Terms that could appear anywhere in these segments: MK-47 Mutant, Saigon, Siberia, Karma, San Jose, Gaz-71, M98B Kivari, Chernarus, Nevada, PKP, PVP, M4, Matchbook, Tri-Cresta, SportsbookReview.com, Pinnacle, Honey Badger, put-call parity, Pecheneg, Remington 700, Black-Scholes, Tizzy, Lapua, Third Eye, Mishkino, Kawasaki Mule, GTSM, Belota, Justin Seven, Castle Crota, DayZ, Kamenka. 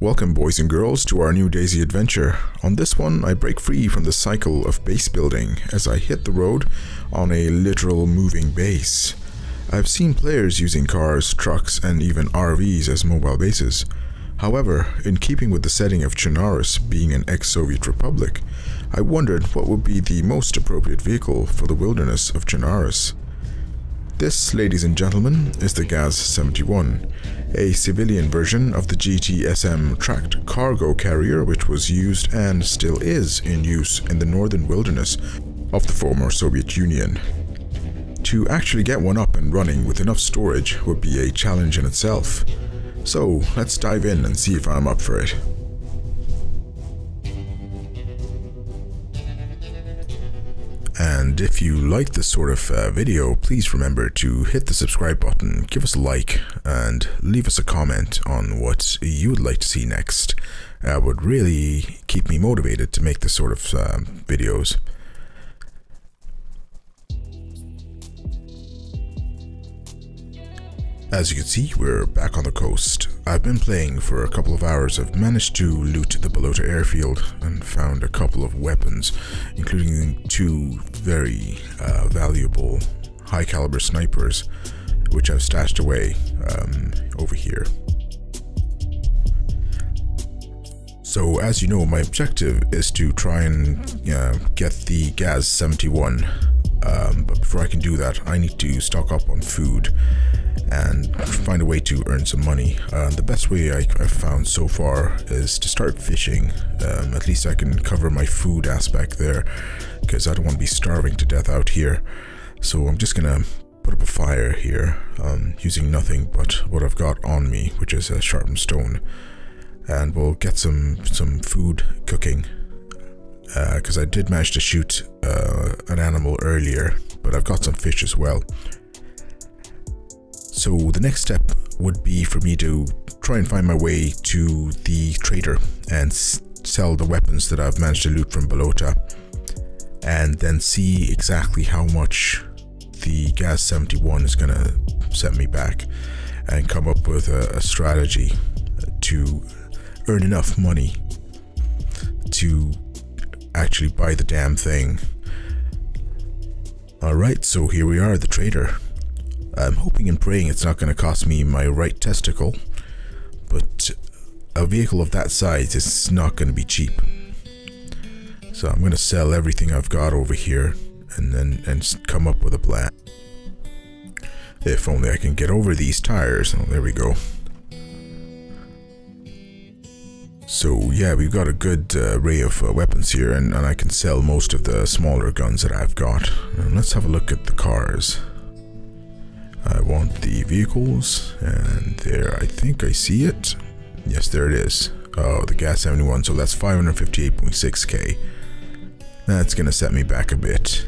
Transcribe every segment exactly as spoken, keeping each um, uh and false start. Welcome boys and girls to our new DayZ adventure. On this one I break free from the cycle of base building as I hit the road on a literal moving base. I've seen players using cars, trucks and even R Vs as mobile bases. However, in keeping with the setting of Chernarus being an ex-Soviet republic, I wondered what would be the most appropriate vehicle for the wilderness of Chernarus. This, ladies and gentlemen, is the Gaz seventy-one, a civilian version of the G T S M tracked cargo carrier which was used and still is in use in the northern wilderness of the former Soviet Union. To actually get one up and running with enough storage would be a challenge in itself. So let's dive in and see if I'm up for it. And if you like this sort of uh, video, please remember to hit the subscribe button, give us a like, and leave us a comment on what you would like to see next. That would really keep me motivated to make this sort of uh, videos. As you can see, we're back on the coast. I've been playing for a couple of hours. I've managed to loot the Belota airfield and found a couple of weapons, including two very uh, valuable high caliber snipers, which I've stashed away um, over here. So as you know, my objective is to try and uh, get the Gaz seventy-one, um, but before I can do that, I need to stock up on food and find a way to earn some money. Uh, the best way I, I've found so far is to start fishing. Um, at least I can cover my food aspect there, because I don't want to be starving to death out here. So I'm just gonna put up a fire here, um, using nothing but what I've got on me, which is a sharpened stone, and we'll get some some food cooking, because uh, I did manage to shoot uh, an animal earlier, but I've got some fish as well. So the next step would be for me to try and find my way to the trader and sell the weapons that I've managed to loot from Belota, and then see exactly how much the Gaz seventy-one is gonna set me back, and come up with a, a strategy to earn enough money to actually buy the damn thing. Alright, so here we are, the trader. I'm hoping and praying it's not going to cost me my right testicle, but a vehicle of that size is not going to be cheap. So I'm going to sell everything I've got over here and then and come up with a plan. If only I can get over these tires. Oh, there we go. So yeah, we've got a good uh, array of uh, weapons here, and, and I can sell most of the smaller guns that I've got. And let's have a look at the cars. I want the vehicles, and there, I think I see it. Yes, there it is. Oh, the Gaz seventy-one, so that's five fifty-eight point six K. That's gonna set me back a bit.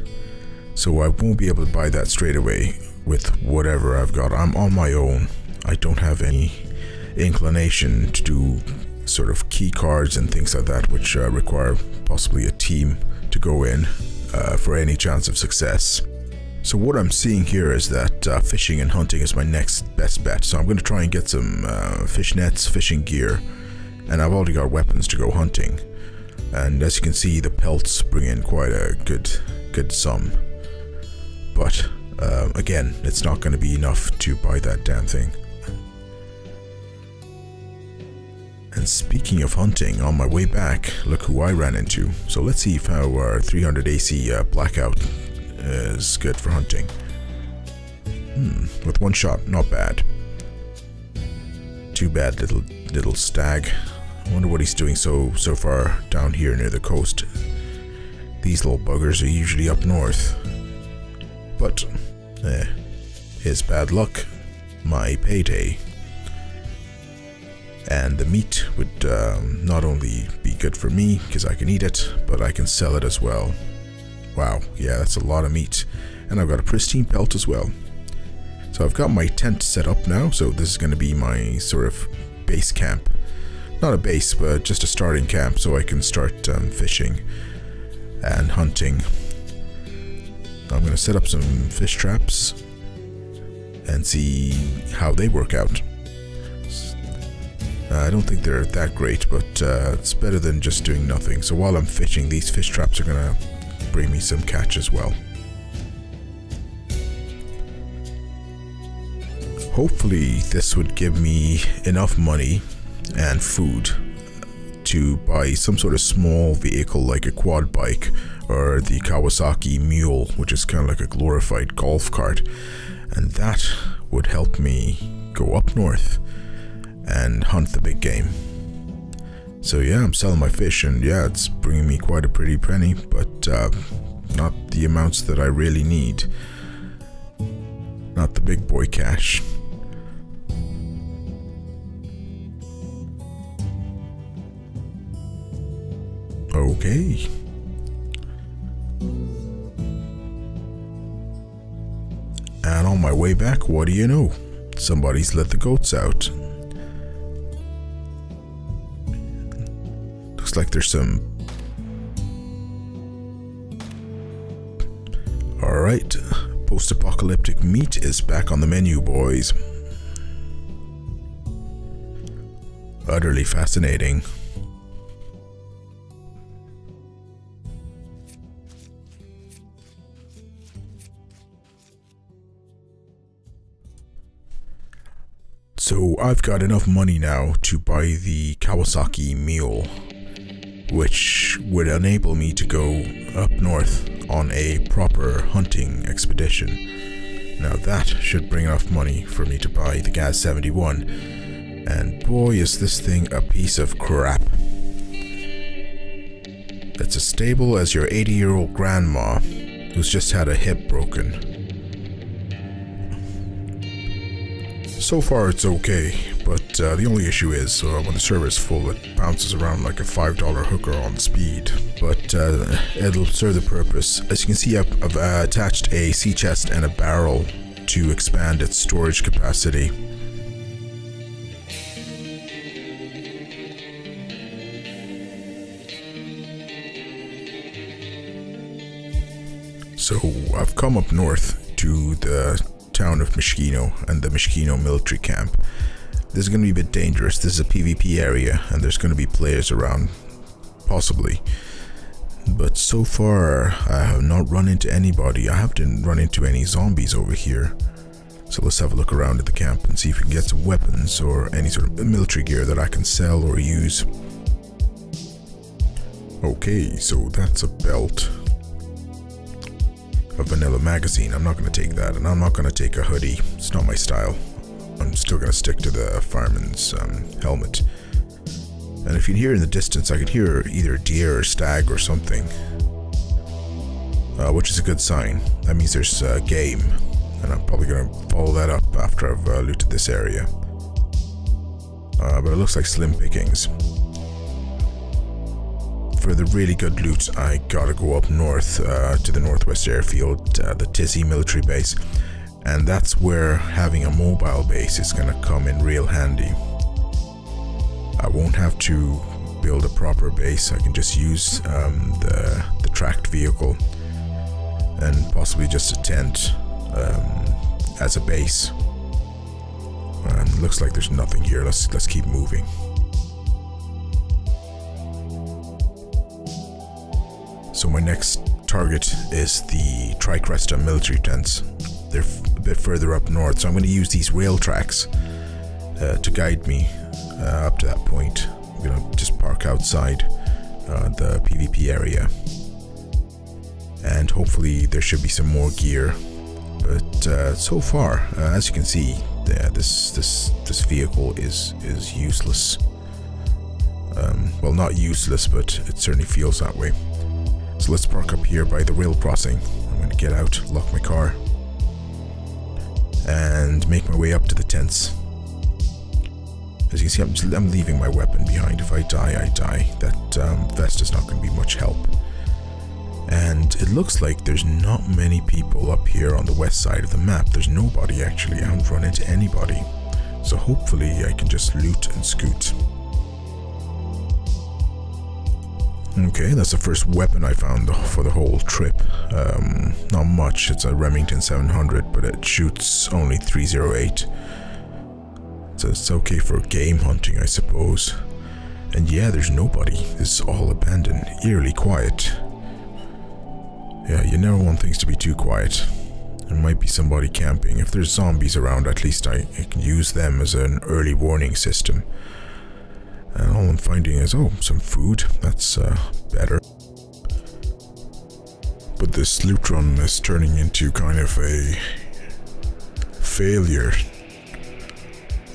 So I won't be able to buy that straight away with whatever I've got. I'm on my own. I don't have any inclination to do sort of key cards and things like that, which uh, require possibly a team to go in uh, for any chance of success. So what I'm seeing here is that uh, fishing and hunting is my next best bet. So I'm going to try and get some uh, fish nets, fishing gear, and I've already got weapons to go hunting. And as you can see, the pelts bring in quite a good, good sum. But uh, again, it's not going to be enough to buy that damn thing. And speaking of hunting, on my way back, look who I ran into. So let's see if how our three hundred A C uh, blackout is good for hunting. Hmm, with one shot, not bad. Too bad, little little stag. I wonder what he's doing so so far down here near the coast. These little buggers are usually up north. But eh, his bad luck, my payday. And the meat would um, not only be good for me because I can eat it, but I can sell it as well. Wow, yeah, that's a lot of meat. And I've got a pristine pelt as well. So I've got my tent set up now, so this is going to be my sort of base camp. Not a base, but just a starting camp, so I can start um, fishing and hunting. I'm going to set up some fish traps and see how they work out. Uh, I don't think they're that great, but uh, it's better than just doing nothing. So while I'm fishing, these fish traps are gonna bring me some catch as well. Hopefully this would give me enough money and food to buy some sort of small vehicle like a quad bike or the Kawasaki Mule, which is kind of like a glorified golf cart, and that would help me go up north and hunt the big game. So yeah, I'm selling my fish, and yeah, it's bringing me quite a pretty penny, but uh, not the amounts that I really need. Not the big boy cash. Okay. And on my way back, what do you know? Somebody's let the goats out. Looks like there's some... Alright, post-apocalyptic meat is back on the menu, boys. Utterly fascinating. So I've got enough money now to buy the Kawasaki Mule, which would enable me to go up north on a proper hunting expedition. Now that should bring enough money for me to buy the Gaz seventy-one, and boy is this thing a piece of crap. It's as stable as your eighty year old grandma who's just had a hip broken. So far it's okay, but uh, the only issue is uh, when the server's full it bounces around like a five dollar hooker on speed, but uh, it'll serve the purpose. As you can see, I've, I've uh, attached a sea chest and a barrel to expand its storage capacity. So I've come up north to the town of Mishkino and the Mishkino military camp. This is going to be a bit dangerous. This is a PvP area and there's going to be players around, possibly. But so far I have not run into anybody. I haven't run into any zombies over here. So let's have a look around at the camp and see if we can get some weapons or any sort of military gear that I can sell or use. Okay, so that's a belt. A vanilla magazine, I'm not going to take that, and I'm not going to take a hoodie. It's not my style. I'm still going to stick to the fireman's um, helmet. And if you can hear in the distance, I could hear either deer or stag or something, uh, which is a good sign. That means there's uh, game, and I'm probably going to follow that up after I've uh, looted this area. Uh, but it looks like slim pickings. For the really good loot, I gotta go up north uh, to the Northwest Airfield, uh, the Tizzy military base, and that's where having a mobile base is gonna come in real handy. I won't have to build a proper base, I can just use um, the, the tracked vehicle and possibly just a tent um, as a base. Um, looks like there's nothing here, let's, let's keep moving. So my next target is the Tri-Cresta military tents. They're a bit further up north, so I'm going to use these rail tracks uh, to guide me uh, up to that point. I'm going to just park outside uh, the PvP area. And hopefully there should be some more gear. But uh, so far, uh, as you can see, yeah, this, this, this vehicle is, is useless. Um, well, not useless, but it certainly feels that way. So let's park up here by the rail crossing. I'm going to get out, lock my car, and make my way up to the tents. As you can see, I'm, just, I'm leaving my weapon behind. If I die, I die. That um, vest is not going to be much help. And it looks like there's not many people up here on the west side of the map. There's nobody actually. I haven't run into anybody. So hopefully I can just loot and scoot. Okay, that's the first weapon I found for the whole trip. Um, not much, it's a Remington seven hundred, but it shoots only three oh eight. So it's okay for game hunting, I suppose. And yeah, there's nobody. This is all abandoned, eerily quiet. Yeah, you never want things to be too quiet. There might be somebody camping. If there's zombies around, at least I, I can use them as an early warning system. And all I'm finding is, oh, some food. That's uh, better. But this loot run is turning into kind of a failure.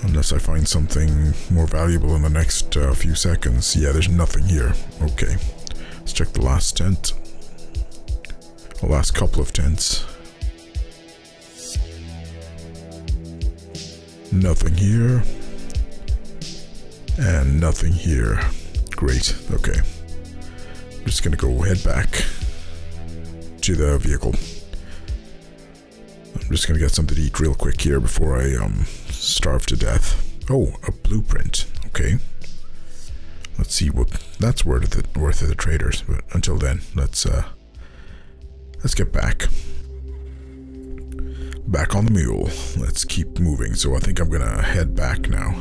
Unless I find something more valuable in the next uh, few seconds. Yeah, there's nothing here. Okay, let's check the last tent. The last couple of tents. Nothing here. And nothing here. Great, okay. I'm just gonna go head back to the vehicle. I'm just gonna get something to eat real quick here before I um, starve to death. Oh, a blueprint, okay. Let's see what, that's worth it, worth of the traders, but until then, let's, uh, let's get back. Back on the mule. Let's keep moving, so I think I'm gonna head back now.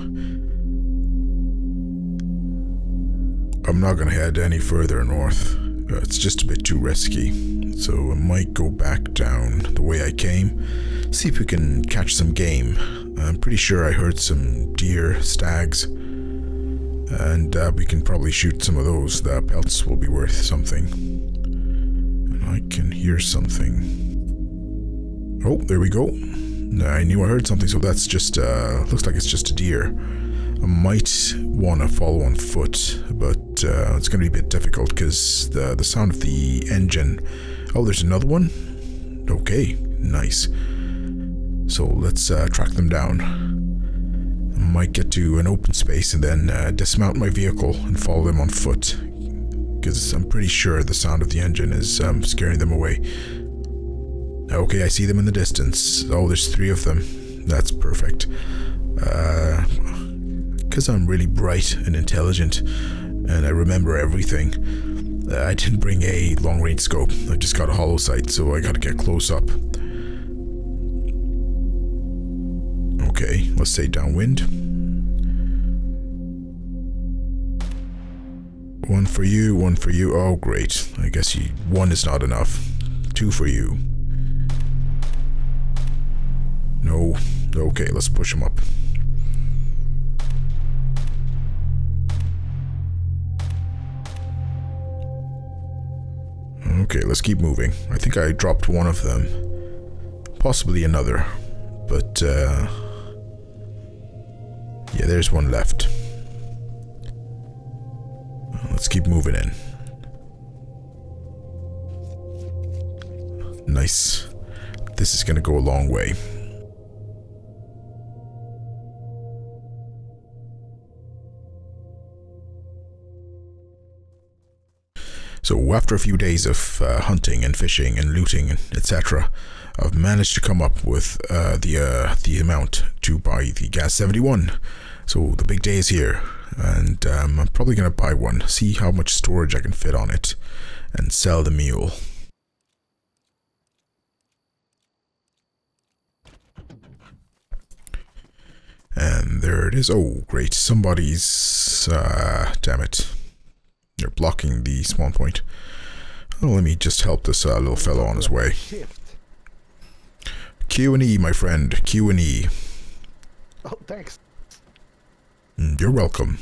I'm not gonna head any further north. Uh, it's just a bit too risky. So I might go back down the way I came. See if we can catch some game. I'm pretty sure I heard some deer, stags. And uh, we can probably shoot some of those. The pelts will be worth something. And I can hear something. Oh, there we go. I knew I heard something, so that's just, uh, looks like it's just a deer. I might want to follow on foot, but uh, it's going to be a bit difficult because the, the sound of the engine... Oh, there's another one? Okay, nice. So let's uh, track them down. I might get to an open space and then uh, dismount my vehicle and follow them on foot. Because I'm pretty sure the sound of the engine is um, scaring them away. Okay, I see them in the distance. Oh, there's three of them. That's perfect. Uh... Because I'm really bright and intelligent, and I remember everything. Uh, I didn't bring a long-range scope. I just got a hollow sight, so I gotta get close up. Okay, let's say downwind. One for you, one for you. Oh, great. I guess you, one is not enough. Two for you. No. Okay, let's push him up. Okay, let's keep moving. I think I dropped one of them. Possibly another. But, uh... yeah, there's one left. Let's keep moving in. Nice. This is gonna go a long way. So after a few days of uh, hunting and fishing and looting, et cetera, I've managed to come up with uh, the uh, the amount to buy the Gaz seventy-one. So the big day is here, and um, I'm probably going to buy one, see how much storage I can fit on it, and sell the mule. And there it is. Oh, great. Somebody's... Uh, damn it. They're blocking the spawn point. Oh, let me just help this uh, little fellow on his way. Q and E, my friend. Q and E. Oh, thanks. You're welcome.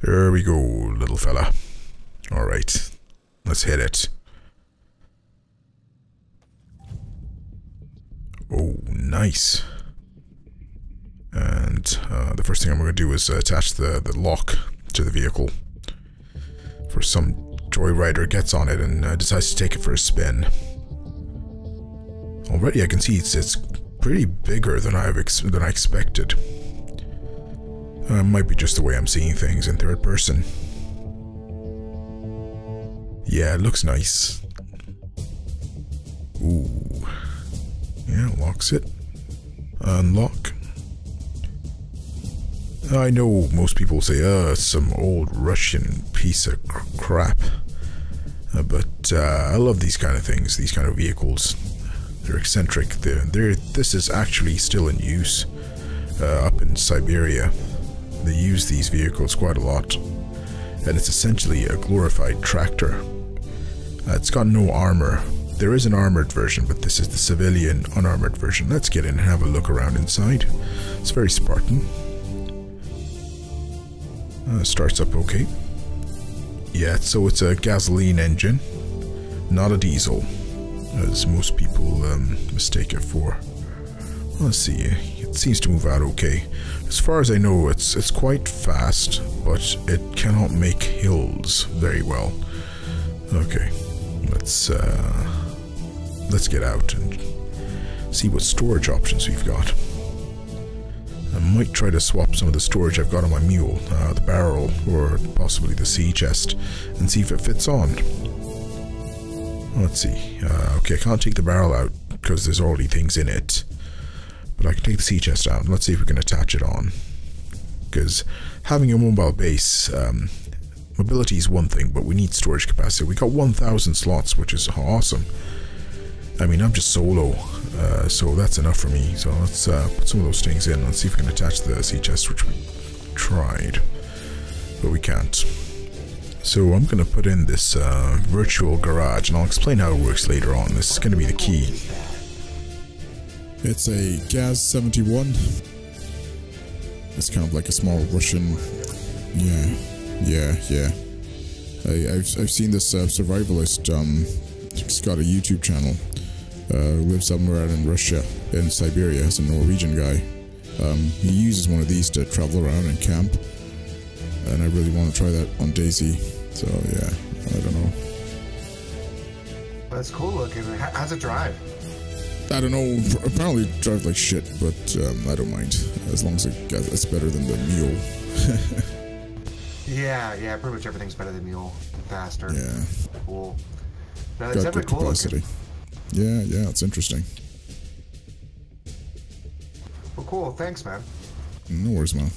There we go, little fella. All right, let's hit it. Oh, nice. And uh, the first thing I'm going to do is uh, attach the, the lock to the vehicle. For some joyrider gets on it and uh, decides to take it for a spin. Already I can see it's, it's pretty bigger than, I've ex than I expected. Uh, it might be just the way I'm seeing things in third person. Yeah, it looks nice. Ooh. Yeah, locks it. Unlock. I know most people say, uh, some old Russian piece of cr crap. Uh, but uh, I love these kind of things, these kind of vehicles. they're eccentric. They're, they're, this is actually still in use uh, up in Siberia. They use these vehicles quite a lot, and it's essentially a glorified tractor. Uh, it's got no armor. There is an armored version, but this is the civilian unarmored version. Let's get in and have a look around inside. It's very Spartan. Uh, starts up okay. Yeah, so it's a gasoline engine, not a diesel, as most people um, mistake it for. Let's see, it seems to move out okay. As far as I know, it's it's quite fast, but it cannot make hills very well. Okay, let's uh, let's get out and see what storage options we've got. I might try to swap some of the storage I've got on my mule, uh, the barrel, or possibly the sea chest, and see if it fits on. Let's see. Uh, okay, I can't take the barrel out because there's already things in it. But I can take the sea chest out. Let's see if we can attach it on. Because having a mobile base, um, mobility is one thing, but we need storage capacity. We got one thousand slots, which is awesome. I mean, I'm just solo, uh, so that's enough for me. So let's uh, put some of those things in. Let's see if we can attach the sea chest, which we tried, but we can't. So I'm going to put in this uh, virtual garage, and I'll explain how it works later on. This is going to be the key. It's a Gaz seventy-one. It's kind of like a small Russian. Yeah, yeah, yeah. I, I've, I've seen this uh, survivalist. Um, he's got a YouTube channel. Uh, lives somewhere out in Russia, in Siberia. He's a Norwegian guy. Um, he uses one of these to travel around and camp, and I really want to try that on DayZ. So yeah, I don't know. That's cool looking. How's it drive? I don't know. Apparently it drives like shit, but um, I don't mind as long as it, it's better than the mule. yeah, yeah. Pretty much everything's better than mule. Faster. Yeah. Cool. No, it's definitely cool looking. Yeah, yeah, it's interesting. Well, cool. Thanks, man. No worries, man.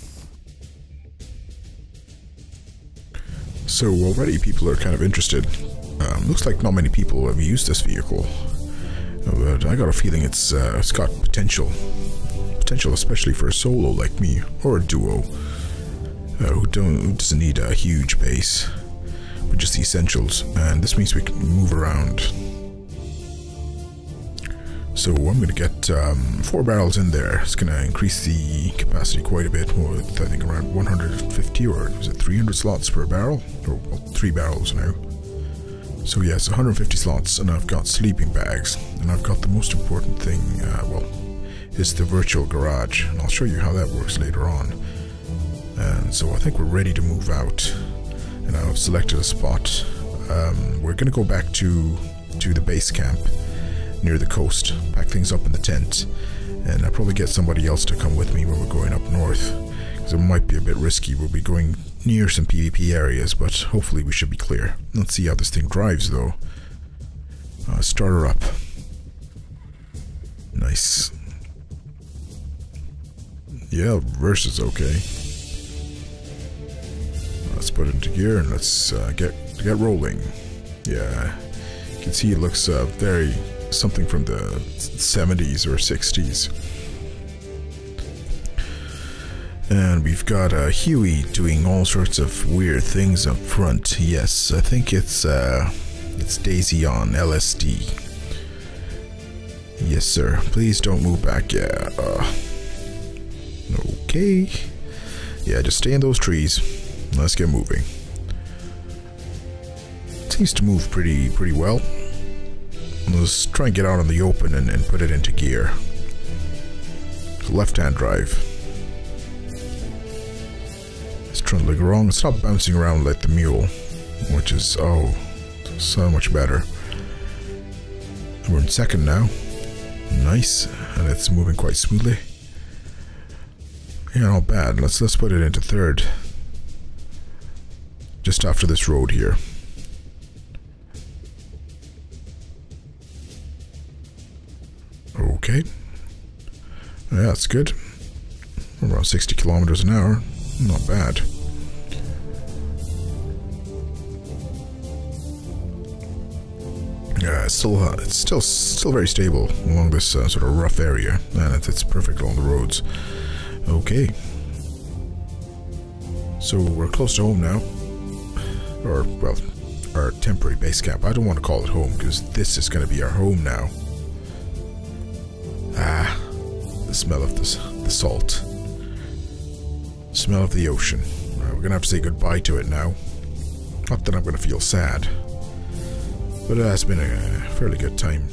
So already people are kind of interested. Um, looks like not many people have used this vehicle, but I got a feeling it's uh, it's got potential, potential especially for a solo like me or a duo uh, who don't who doesn't need a huge base, but just the essentials. And this means we can move around. So I'm going to get um, four barrels in there. It's going to increase the capacity quite a bit, with I think around one hundred fifty or is it three hundred slots per barrel? Or well, three barrels now. So yes, one hundred fifty slots, and I've got sleeping bags, and I've got the most important thing, uh, well, is the virtual garage, and I'll show you how that works later on. And so I think we're ready to move out, and I've selected a spot. Um, we're going to go back to, to the base camp near the coast, pack things up in the tent, and I'll probably get somebody else to come with me when we're going up north, because it might be a bit risky. We'll be going near some PvP areas, but hopefully we should be clear. Let's see how this thing drives though. Uh, start her up. Nice. Yeah, reverse is okay. Let's put it into gear and let's uh, get, get rolling. Yeah, you can see it looks uh, very... something from the seventies or sixties. And we've got uh, Huey doing all sorts of weird things up front. Yes, I think it's uh, it's DayZ on L S D. Yes sir, please don't move back. Yeah, uh, okay. Yeah, just stay in those trees. Let's get moving. It seems to move pretty pretty well. Let's try and get out in the open and, and put it into gear. Left-hand drive. It's trundling wrong. It's not bouncing around like the mule, which is, oh, so much better. We're in second now. Nice. And it's moving quite smoothly. Yeah, not bad. Let's, let's put it into third. Just after this road here. Okay. Yeah, that's good. Around sixty kilometers an hour. Not bad. Yeah, it's still uh, it's still still very stable along this uh, sort of rough area, and it, it's perfect on the roads. Okay, so we're close to home now, or well, our temporary base camp. I don't want to call it home because this is going to be our home now. Ah, the smell of this, the salt, smell of the ocean. All right, we're gonna have to say goodbye to it now. Not that I'm gonna feel sad, but uh, it's been a fairly good time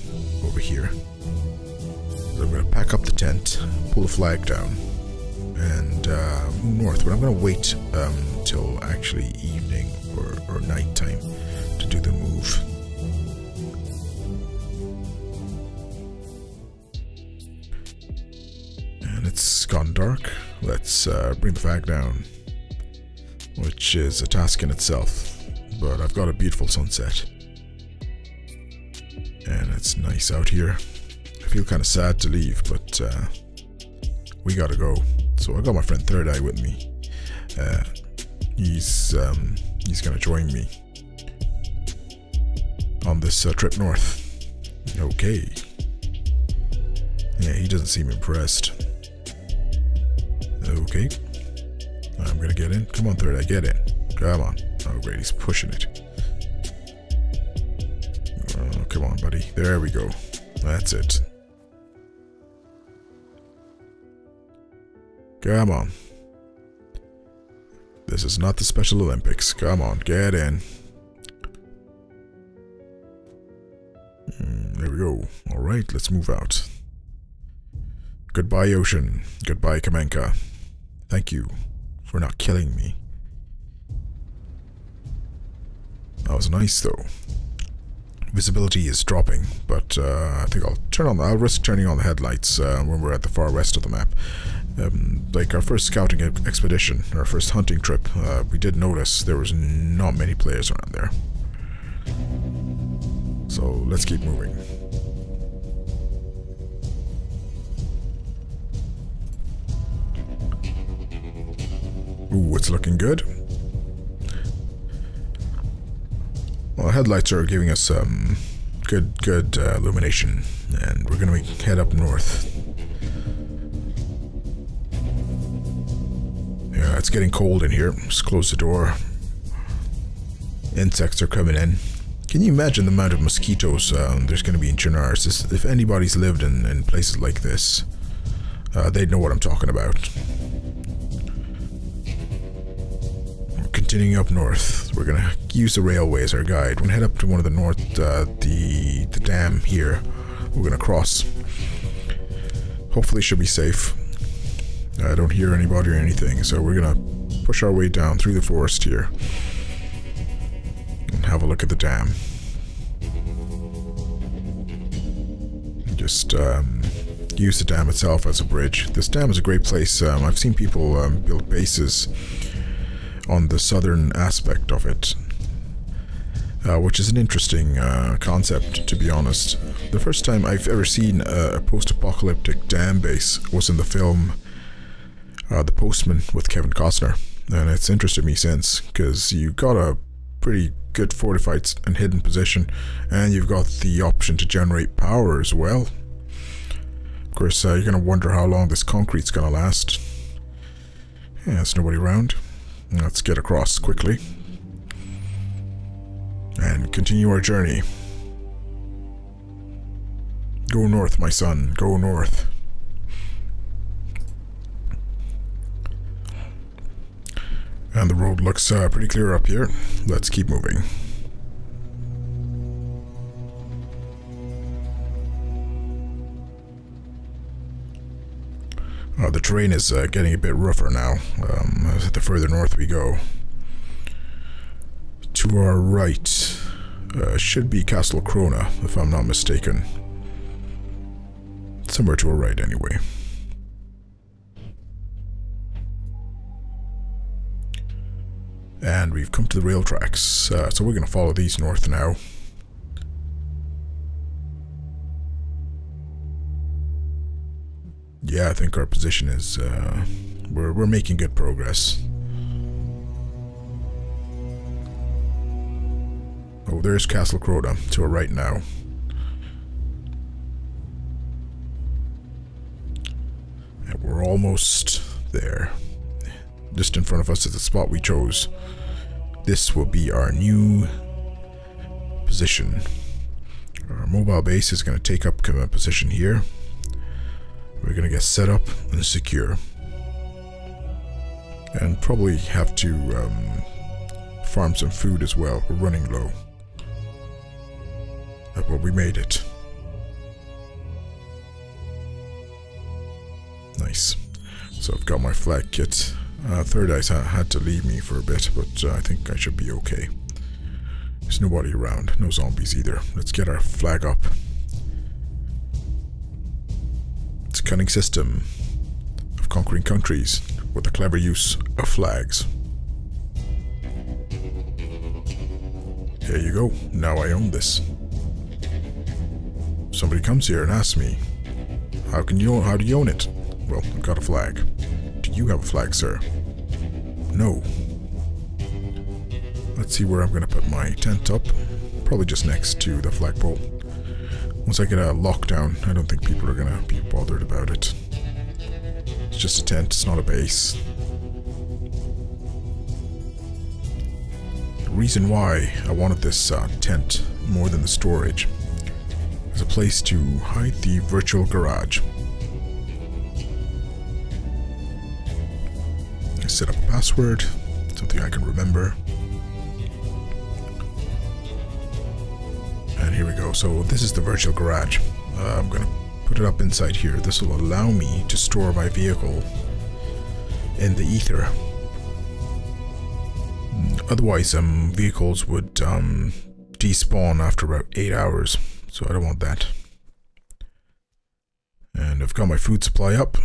over here. So I'm gonna pack up the tent, pull the flag down, and uh, move north. But I'm gonna wait um, till actually evening or, or night time to do the move. And it's gone dark. Let's uh, bring the flag down, which is a task in itself, but I've got a beautiful sunset. And it's nice out here. I feel kind of sad to leave, but uh, we gotta go. So I got my friend Third Eye with me. Uh, he's um, he's gonna join me on this uh, trip north. Okay. Yeah, he doesn't seem impressed. Okay, I'm gonna get in. Come on, Third Eye, get in. Come on. Oh, great, he's pushing it. Oh, come on, buddy. There we go. That's it. Come on. This is not the Special Olympics. Come on, get in. Mm, there we go. All right, let's move out. Goodbye, ocean. Goodbye, Kamenka. Thank you for not killing me. That was nice, though. Visibility is dropping, but uh, I think I'll turn on. I'll risk turning on the headlights uh, when we're at the far west of the map. Um, like our first scouting expedition, our first hunting trip, uh, we did notice there was not many players around there. So let's keep moving. Ooh, it's looking good. Well, the headlights are giving us um, good, good uh, illumination, and we're gonna head up north. Yeah, it's getting cold in here. Just close the door. Insects are coming in. Can you imagine the amount of mosquitoes um, there's gonna be in Chernarus? If anybody's lived in, in places like this, uh, they'd know what I'm talking about. Continuing up north, we're gonna use the railway as our guide. We're gonna head up to one of the north, uh, the the dam here. We're gonna cross. Hopefully, should be safe. I don't hear anybody or anything, so we're gonna push our way down through the forest here and have a look at the dam. Just um, use the dam itself as a bridge. This dam is a great place. Um, I've seen people um, build bases on the southern aspect of it, uh, which is an interesting uh, concept, to be honest. The first time I've ever seen a post-apocalyptic dam base was in the film uh, The Postman with Kevin Costner, and it's interested me since, because you got a pretty good fortified and hidden position, and you've got the option to generate power as well. Of course, uh, you're gonna wonder how long this concrete's gonna last. Yeah, there's nobody around. Let's get across quickly and continue our journey. Go north, my son. Go north. And the road looks uh, pretty clear up here. Let's keep moving. Uh, the terrain is uh, getting a bit rougher now, um, the further north we go. To our right uh, should be Castle Crota, if I'm not mistaken. Somewhere to our right, anyway. And we've come to the rail tracks, uh, so we're going to follow these north now. Yeah, I think our position is, uh, we're, we're making good progress. Oh, there's Castle Crota to our right now. almost there. Just in front of us is the spot we chose. This will be our new position. Our mobile base is going to take up a position here. We're going to get set up and secure. And probably have to um, farm some food as well. We're running low. But we made it. Nice. So I've got my flag kit. Uh, Third Eye had to leave me for a bit, but uh, I think I should be okay. There's nobody around. No zombies either. Let's get our flag up. It's a cunning system of conquering countries with the clever use of flags. There you go. Now I own this. Somebody comes here and asks me, how can you, how do you own it? Well, I've got a flag. Do you have a flag, sir? No. Let's see where I'm going to put my tent up. Probably just next to the flagpole. Once I get a lockdown, I don't think people are going to be bothered about it. It's just a tent, it's not a base. The reason why I wanted this uh, tent more than the storage is a place to hide the virtual garage. I set up a password, something I can remember. And here we go. So this is the virtual garage. Uh, I'm going to put it up inside here. This will allow me to store my vehicle in the ether. Otherwise, um, vehicles would um, despawn after about eight hours. So I don't want that. And I've got my food supply up.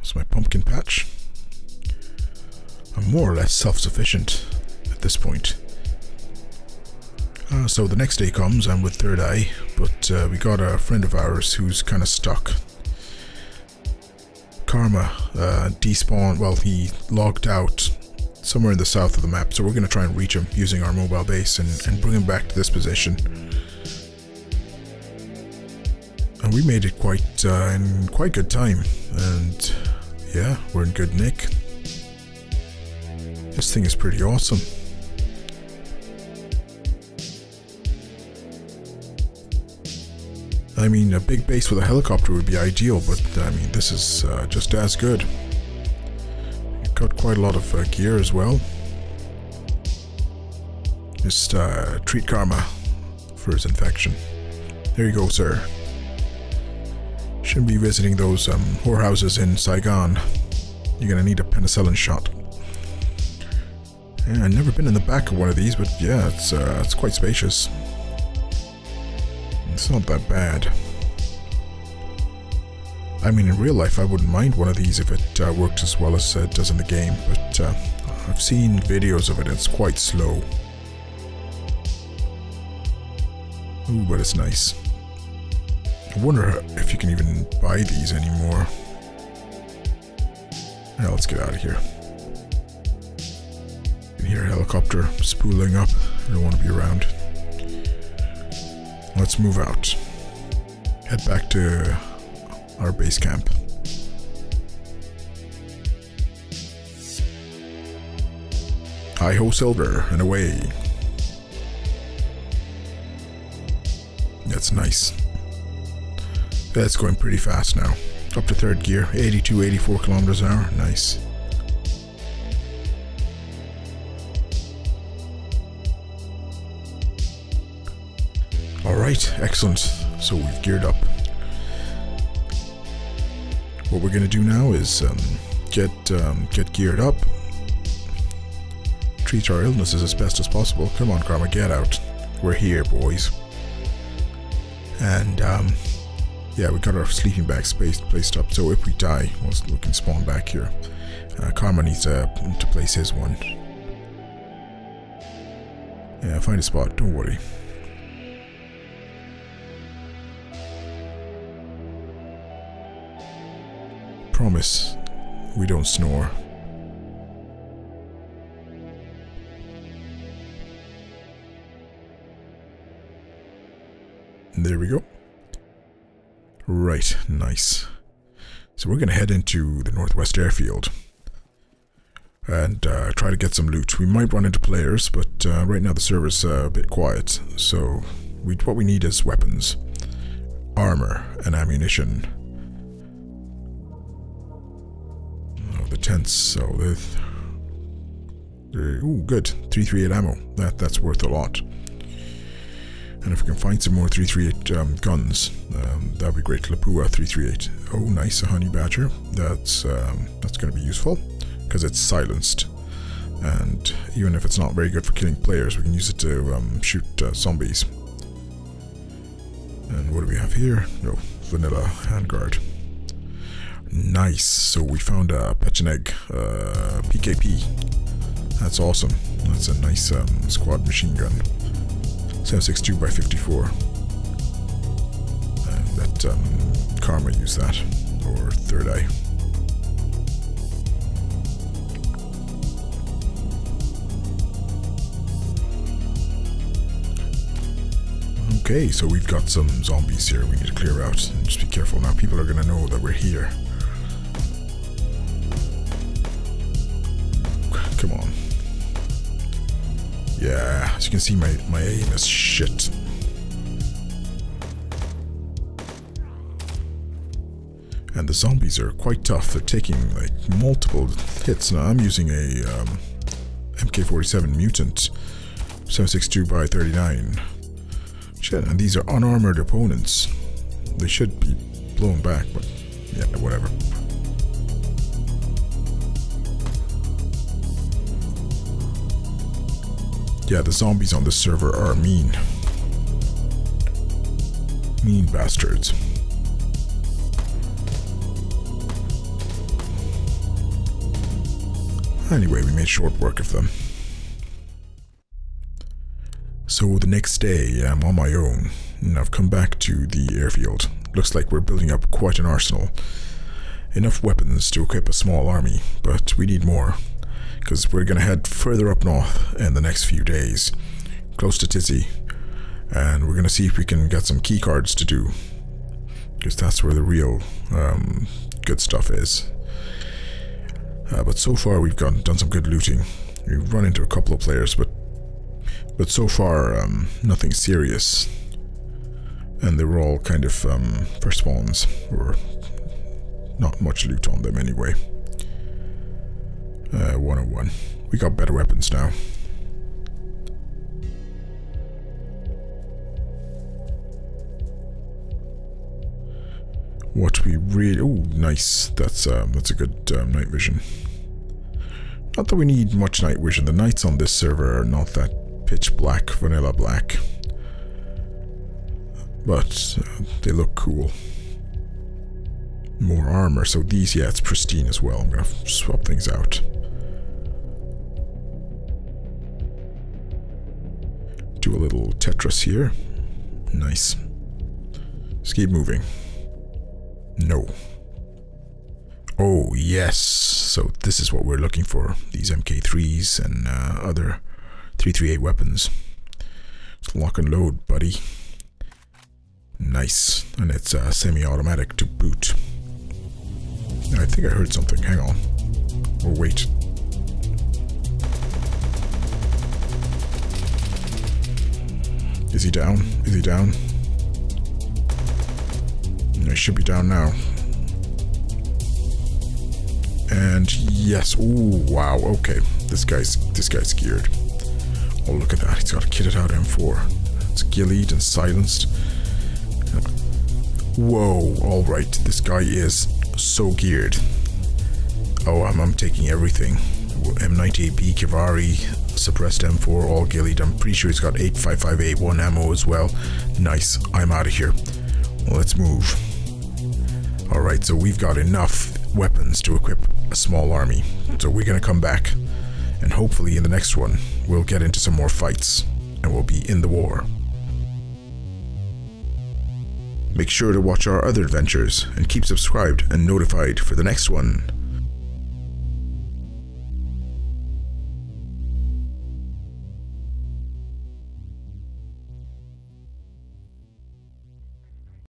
It's my pumpkin patch. I'm more or less self-sufficient at this point. Uh, so the next day comes. I'm with Third Eye, but uh, we got a friend of ours who's kind of stuck. Karma uh, despawned. Well, he logged out somewhere in the south of the map. So we're going to try and reach him using our mobile base and, and bring him back to this position. And we made it quite uh, in quite good time, and yeah, we're in good nick. This thing is pretty awesome. I mean, a big base with a helicopter would be ideal, but I mean, this is uh, just as good. We've got quite a lot of uh, gear as well. Just uh, treat Karma for his infection. There you go, sir. Shouldn't be visiting those um, whorehouses in Saigon. You're gonna need a penicillin shot. Yeah, I've never been in the back of one of these, but yeah, it's uh, it's quite spacious. It's not that bad. I mean, in real life, I wouldn't mind one of these if it uh, worked as well as it does in the game. But uh, I've seen videos of it. It's quite slow. Ooh, but it's nice. I wonder if you can even buy these anymore. Now let's get out of here. You can hear a helicopter spooling up. I don't want to be around. Let's move out. Head back to our base camp. Hi-ho, Silver, and away. That's nice. That's going pretty fast now. Up to third gear, eighty-two, eighty-four kilometers an hour. Nice. Alright, excellent. So we've geared up. What we're going to do now is um, get, um, get geared up. Treat our illnesses as best as possible. Come on, Karma, get out. We're here, boys. And, um... yeah, we got our sleeping bag space placed up, so if we die, we'll, we can spawn back here. Uh, Karma needs uh, to place his one. Yeah, find a spot, don't worry. Promise, we don't snore. There we go. Right, nice. So we're going to head into the Northwest Airfield and uh, try to get some loot. We might run into players, but uh, right now the server's uh, a bit quiet. So we, what we need is weapons, armor, and ammunition. Oh, the tents. So they're... they're ooh, good. three thirty-eight ammo. That, that's worth a lot. And if we can find some more three thirty-eight um, guns, um, that'd be great. Lapua three thirty-eight. Oh, nice, a Honey Badger. That's um, that's going to be useful because it's silenced, and even if it's not very good for killing players, we can use it to um, shoot uh, zombies. And what do we have here? No, oh, vanilla handguard. Nice. So we found a Pecheneg uh, P K P. That's awesome. That's a nice um, squad machine gun. seven sixty-two by fifty-four. And let um, Karma use that, or Third Eye. Okay, so we've got some zombies here we need to clear out, and just be careful now, people are going to know that we're here. Come on. Yeah, as you can see, my, my aim is shit. And the zombies are quite tough. They're taking like multiple hits. Now I'm using a um, M K forty-seven Mutant, seven sixty-two by thirty-nine. Shit, and these are unarmored opponents. They should be blown back, but yeah, whatever. Yeah, the zombies on this server are mean. Mean bastards. Anyway, we made short work of them. So the next day, I'm on my own, and I've come back to the airfield. Looks like we're building up quite an arsenal. Enough weapons to equip a small army, but we need more, because we're going to head further up north in the next few days, close to Tizzy, and we're going to see if we can get some key cards to do, because that's where the real um, good stuff is. Uh, but so far we've got, done some good looting. We've run into a couple of players, but but so far um, nothing serious, and they were all kind of um, first spawns, or not much loot on them anyway. Uh, one oh one. We got better weapons now. What we really... Oh, nice. That's um, that's a good um, night vision. Not that we need much night vision. The nights on this server are not that pitch black, vanilla black. But uh, they look cool. More armor. So these, yeah, it's pristine as well. I'm going to swap things out. Do a little Tetris here. Nice. Just keep moving. No. Oh, yes. So this is what we're looking for. These M K threes and uh, other three thirty-eight weapons. Just lock and load, buddy. Nice. And it's uh, semi-automatic to boot. I think I heard something. Hang on. Or wait. Is he down? Is he down? I should be down now. And yes. Ooh, wow. Okay. This guy's this guy's geared. Oh, look at that. He's got a kitted out M four. It's gillied and silenced. Whoa. All right. This guy is so geared. Oh, I'm, I'm taking everything. M ninety-eight B Kivari, suppressed M four, all gillied. I'm pretty sure he's got eight five five A one ammo as well. Nice. I'm out of here. Well, let's move. Alright, so we've got enough weapons to equip a small army. So we're gonna come back, and hopefully in the next one we'll get into some more fights and we'll be in the war. Make sure to watch our other adventures and keep subscribed and notified for the next one.